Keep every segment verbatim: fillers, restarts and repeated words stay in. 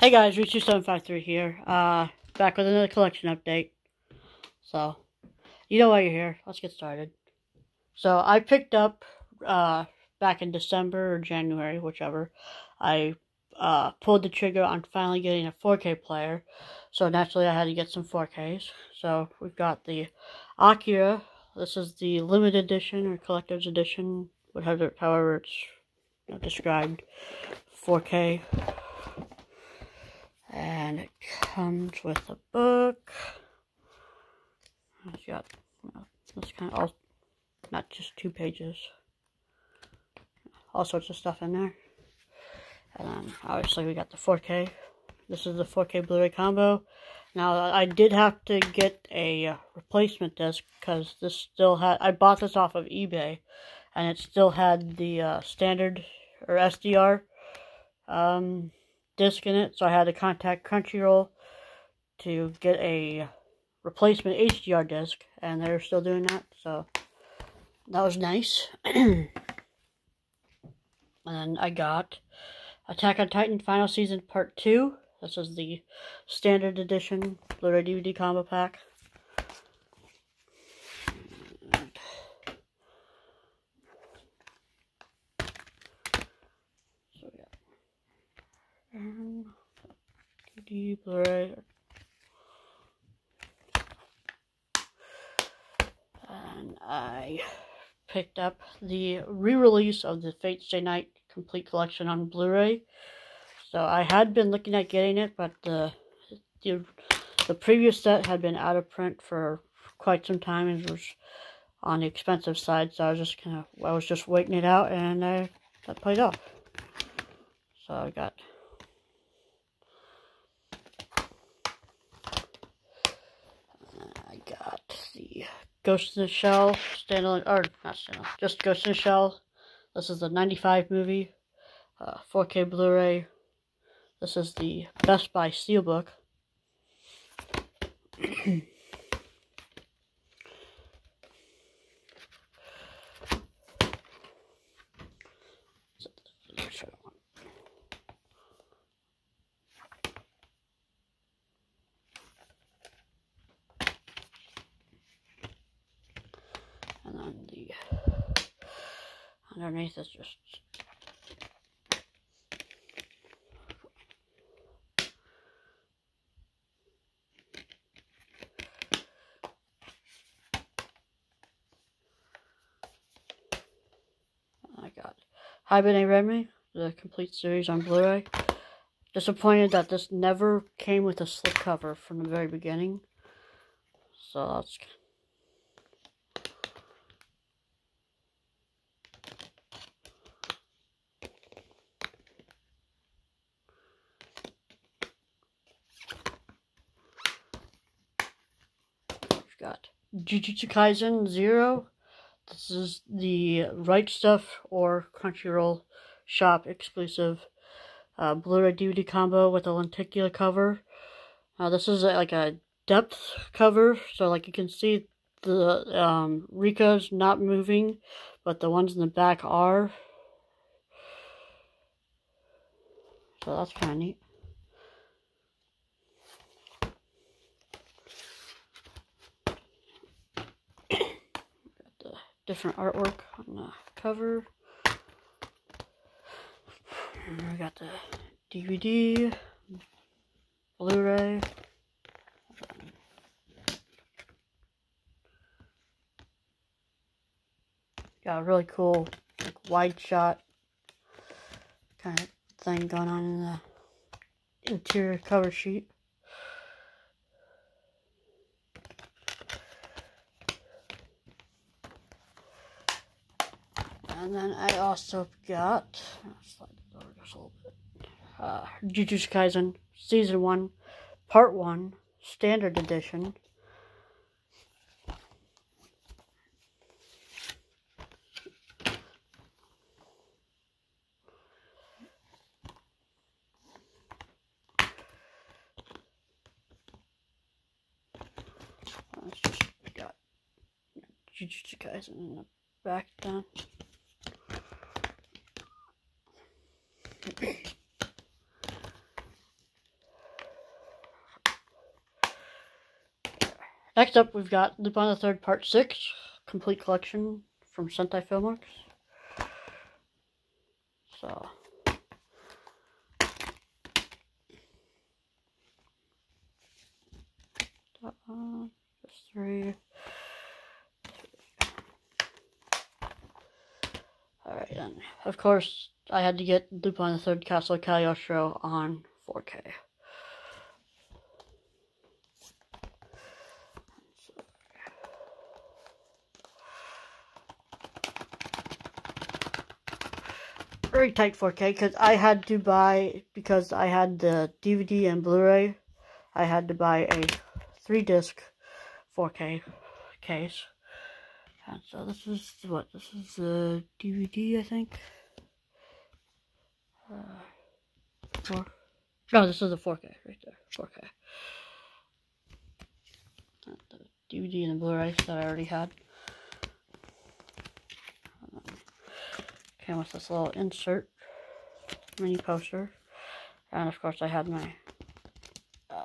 Hey guys, R two seven five three here, uh, back with another collection update. So, you know why you're here, let's get started. So, I picked up, uh, back in December or January, whichever, I, uh, pulled the trigger on finally getting a four K player. So, naturally I had to get some four Ks. So, we've got the Akira, this is the limited edition or collector's edition, whatever, however it's you know, described, four K. And it comes with a book. It's got, you know, it's kind of all, not just two pages. All sorts of stuff in there. And then, obviously, we got the four K. This is the four K Blu-ray combo. Now, I did have to get a replacement disc because this still had, I bought this off of eBay. And it still had the uh, standard, or S D R, um... disc in it, so I had to contact Crunchyroll to get a replacement H D R disc, and they're still doing that, so that was nice. And I got Attack on Titan Final Season Part two. This is the standard edition Blu-ray D V D combo pack. D V D, Blu-ray, and I picked up the re-release of the Fate/Stay Night complete collection on Blu-ray. So I had been looking at getting it, but the, the the previous set had been out of print for quite some time and was on the expensive side. So I was just kind of I was just waiting it out, and I that played off. So I got. The Ghost in the Shell, standalone, or not standalone, just Ghost in the Shell. This is the ninety-five movie, uh, four K Blu-ray. This is the Best Buy Steelbook. Underneath is just I got Haibane Renmei, the complete series on Blu-ray. Disappointed that this never came with a slip cover from the very beginning. So that's got Jujutsu Kaisen Zero. This is the Right Stuff or Crunchyroll shop exclusive uh, Blu-ray D V D combo with a lenticular cover. Uh, this is a, like a depth cover, so like you can see the um, Rika's not moving, but the ones in the back are. So that's kind of neat. Different artwork on the cover. And we got the D V D, Blu-ray. Got a really cool like, wide shot kind of thing going on in the interior cover sheet. And then I also got, I'll slide this over just a little bit, uh, Jujutsu Kaisen Season one, Part one, Standard Edition. Let's just, we got Jujutsu Kaisen in the back down. Next up, we've got Lupin the third Part six, Complete Collection from Sentai Filmworks. So... Uh, just three. Alright then. Of course, I had to get Lupin the third Castle Cagliostro on four K. Very tight four K, because I had to buy, because I had the D V D and Blu-ray, I had to buy a three disc four K case. And so this is what, this is the D V D, I think. Uh, four. No, this is the four K right there. four K. And the D V D and the Blu-ray that I already had. Um, came with this little insert mini poster, and of course I had my uh,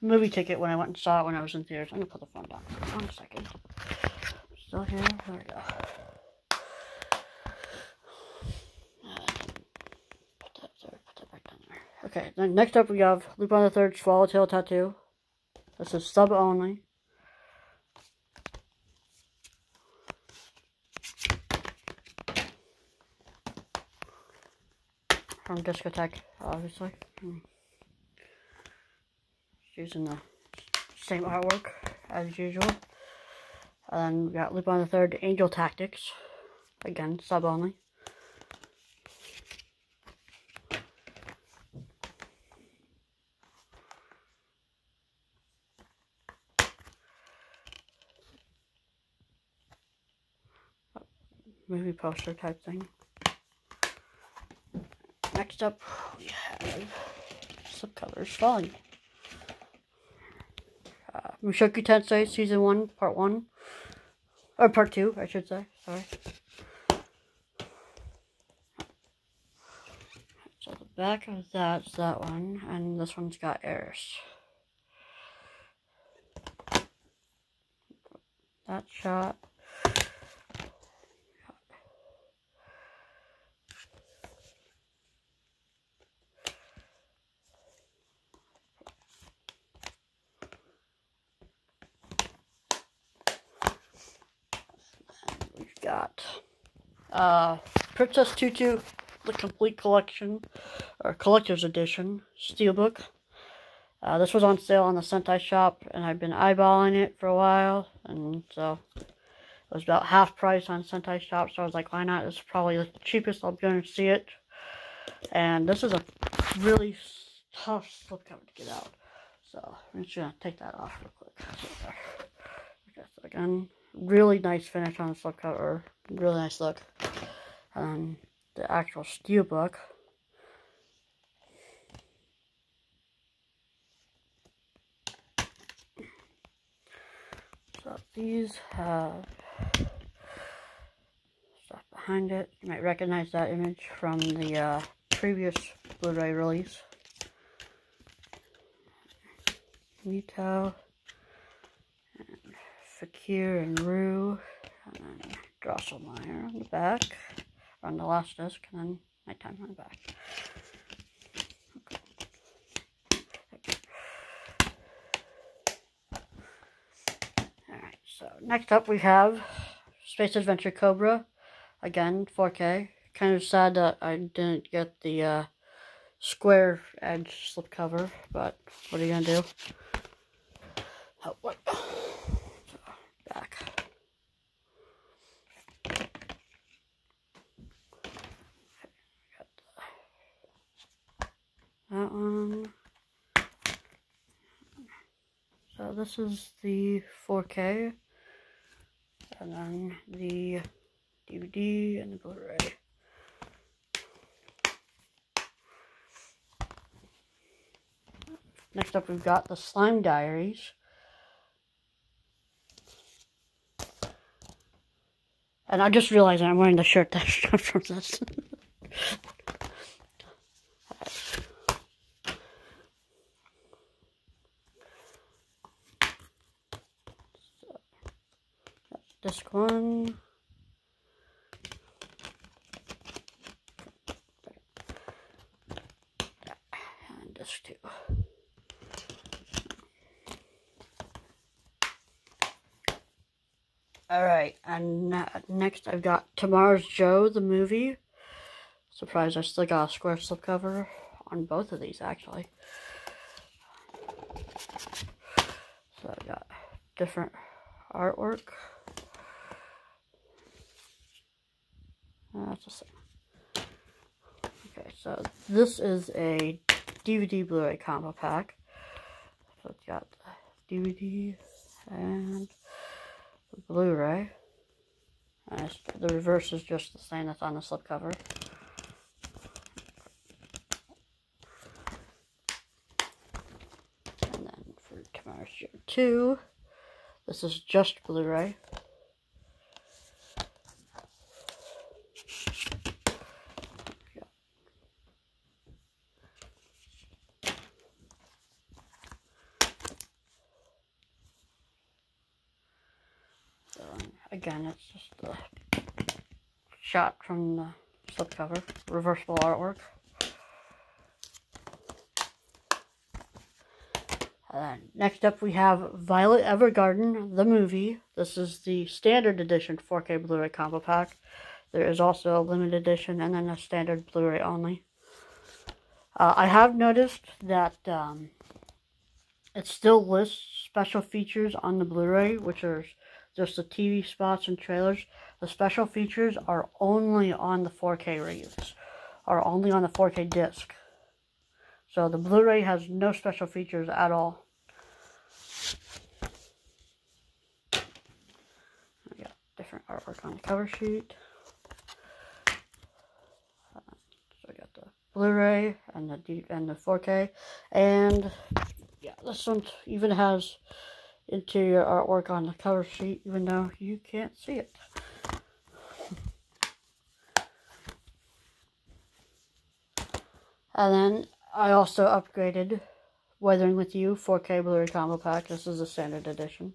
movie ticket when I went and saw it when I was in theaters. I'm gonna put the phone down for one second. Still here. There we go. Uh, put that there. Put that back down there. Okay. Then next up we have Lupin the Third's Swallowtail Tattoo. This is sub only. From Discotec, obviously. Hmm. Using the same artwork as usual. And then we got Lupin the Third Angel Tactics. Again, sub only. Movie poster type thing. Next up, we have Slipcovers Falling. Mushoku Tensei Season one, Part one. Or Part two, I should say. Sorry. So the back of that's that one. And this one's got Eris. That shot. Got uh, Princess Tutu, the Complete Collection, or Collector's Edition, Steelbook. Uh, this was on sale on the Sentai shop, and I've been eyeballing it for a while, and so it was about half price on Sentai shop, so I was like, why not? It's probably the cheapest I'm going to see it. And this is a really tough slipcover to get out, so I'm just going to take that off real quick. Okay, so again... really nice finish on the slipcover. Really nice look. Um, the actual steelbook. So these have stuff behind it. You might recognize that image from the uh, previous Blu-ray release. Meetow. Fakir and Rue, and then Drosselmeyer on the back, on the last disc, and then Nighttime on the back. Okay. Alright, so next up we have Space Adventure Cobra, again, four K. Kind of sad that I didn't get the uh, square edge slipcover, but what are you going to do? Oh, what? Back. Okay, got that one. So this is the four K, and then the D V D and the Blu-ray. Next up, we've got the Slime Diaries. And I just realized I'm wearing the shirt that's from this. Disc one. And disc two. Alright, and next I've got Tomorrow's Joe, the movie. Surprised I still got a square slipcover on both of these, actually. So I got different artwork. That's the same. Okay, so this is a D V D Blu-ray combo pack. So it's got the D V D and the Blu-ray. And the reverse is just the same that's on the slipcover. And then for Tomorrow's Joe two, this is just Blu-ray. Again, it's just the shot from the slipcover, reversible artwork. And then next up we have Violet Evergarden, the movie. This is the standard edition four K Blu-ray combo pack. There is also a limited edition and then a standard Blu-ray only. Uh, I have noticed that um, it still lists special features on the Blu-ray, which are just the T V spots and trailers. The special features are only on the four K release, are only on the four K disc. So the Blu-ray has no special features at all. I got different artwork on the cover sheet. Uh, so I got the Blu-ray and the D and the four K, and yeah, this one even has interior artwork on the cover sheet, even though you can't see it. And then I also upgraded Weathering with You four K Blu-ray combo pack. This is a standard edition.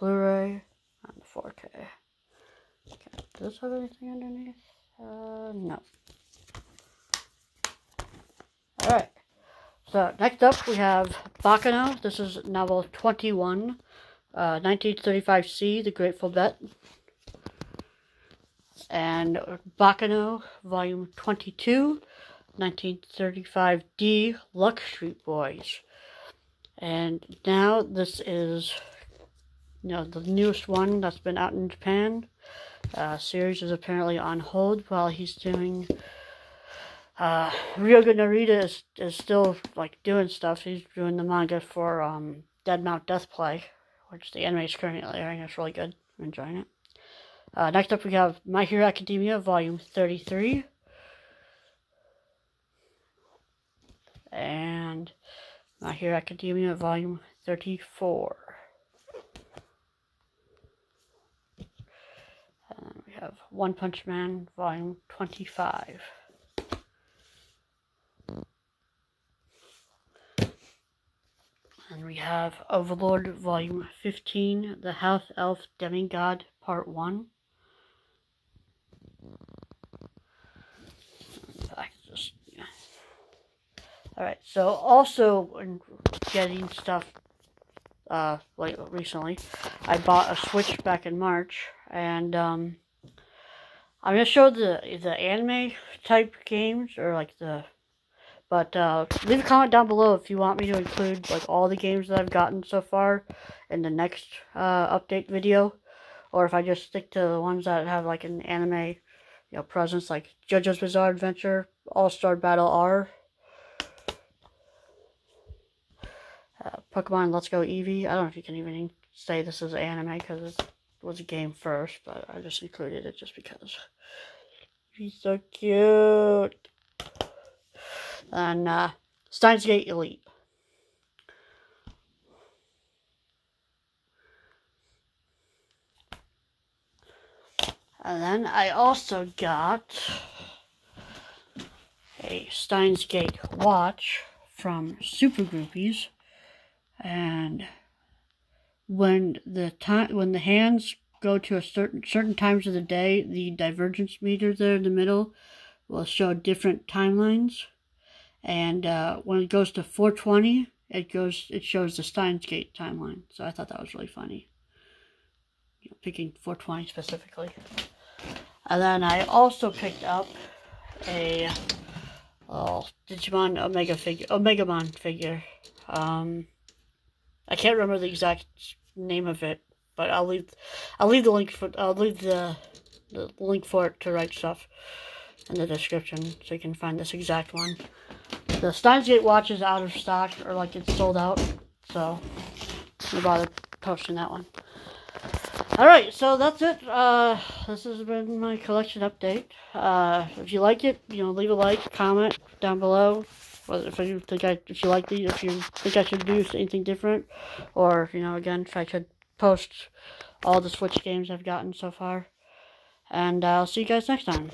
Blu-ray and four K. Okay, does this have anything underneath? Uh, no. Alright, so next up we have Baccano. This is novel twenty-one, uh, nineteen thirty-five C, The Grateful Bet. And Baccano, volume twenty-two, nineteen thirty-five D, Luck Street Boys. And now this is, you know, the newest one that's been out in Japan. Uh, series is apparently on hold while he's doing... Uh, Ryoga Narita is, is still, like, doing stuff. He's doing the manga for, um, Dead Mount Death Play, which the anime is currently airing. It's really good. I'm enjoying it. Uh, next up we have My Hero Academia, Volume thirty-three. And My Hero Academia, Volume thirty-four. And then we have One Punch Man, Volume twenty-five. And we have Overlord, Volume fifteen, The House Elf Demigod, Part one. Yeah. Alright, so also getting stuff uh, like recently, I bought a Switch back in March, and um, I'm going to show the, the anime-type games, or like the... But uh, leave a comment down below if you want me to include like all the games that I've gotten so far in the next uh, update video. Or if I just stick to the ones that have like an anime, you know, presence, like JoJo's Bizarre Adventure, All-Star Battle R, uh, Pokemon Let's Go Eevee. I don't know if you can even say this is anime because it was a game first, but I just included it just because. He's so cute! And uh, Steins Gate Elite. And then I also got a Steins Gate watch from Super Groupies, and when the time when the hands go to a certain certain times of the day, the divergence meter there in the middle will show different timelines. And uh, when it goes to four twenty, it goes it shows the Steins Gate timeline. So I thought that was really funny, you know, picking four twenty specifically. And then I also picked up a little Digimon Omega figure, Omegamon figure. Um, I can't remember the exact name of it, but I'll leave I'll leave the link for I'll leave the, the link for it to write stuff in the description so you can find this exact one. The Steins Gate watch is out of stock, or like it's sold out, so don't bother posting that one. Alright, so that's it. Uh, this has been my collection update. Uh, if you like it, you know, leave a like, comment down below. If you think I, if you like these, if you think I should do anything different, or, you know, again, if I should post all the Switch games I've gotten so far. And uh, I'll see you guys next time.